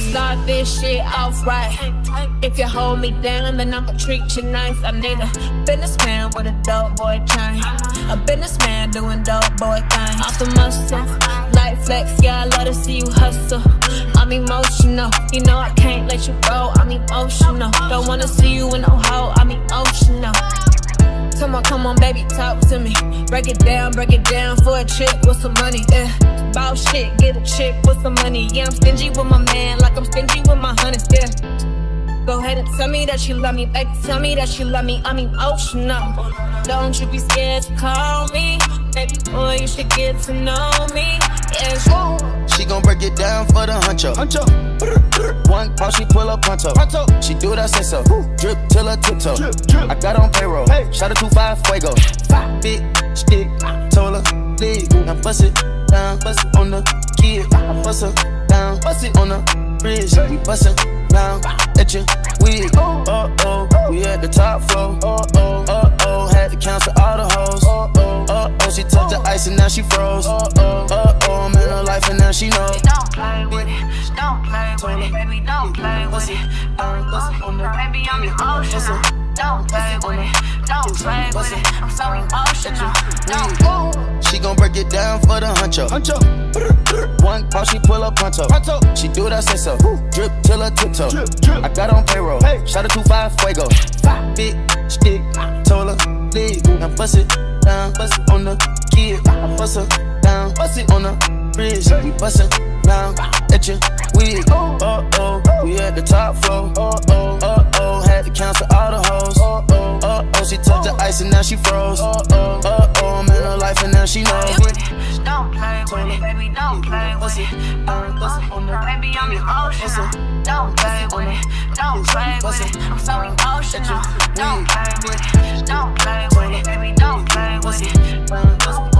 start this shit off right. If you hold me down, then I'ma treat you nice. I need a businessman with a dope boy chain, a businessman doing dope boy things. Off the muscle, light flex, yeah, I love to see you hustle. I'm emotional, you know I can't let you go. I'm emotional, don't wanna see you in no hole. I'm emotional. Come on, come on, baby, talk to me. Break it down for a chick with some money. Bout shit, get a chick with some money. Yeah, I'm stingy with my man, like I'm stingy with my honey. Yeah, go ahead and tell me that you love me, baby. Tell me that you love me. I'm emotional. Don't you be scared to call me, baby boy. You should get to know me. Yeah, she gon' break it down for the huncho. One ball, she pull up punto. She do that senso. Drip till her tiptoe. I got on payroll. Shout out to 5 Fuego. Big stick, told her, leave. Now bust it down, bust it on the kid. I bust her down, bust it on the bridge. We bust it down at your wig. Oh oh, we at the top floor. Oh oh, had to cancel all the hoes. Oh oh, she touched the ice and now she froze. Oh oh, I'm in her life and now she knows. Don't play with it, don't play with it, baby, don't play with it. Baby, I'm emotional. Don't play with it, don't play with it. I'm so emotional. Don't. She gon' break it down for the huncho. One ball, she pull up punto. She do that senso. Drip till her tiptoe. I got on payroll. Shout out to 5 Fuego. Big stick, told her, leave. Now bust it down, bust it on the kid. I bust her down, bust it on the bridge. We bust it down at your wig. Oh oh, we at the top floor. Oh oh, had to cancel all the hoes. Oh oh, she touched the ice and now she froze. Oh oh, I'm in her life and now she knows. Don't play with it, baby, don't play with it. Baby, I'm emotional. Don't play with it, don't play with it. I'm so emotional. Don't play with it, don't play with it, baby, don't play with it.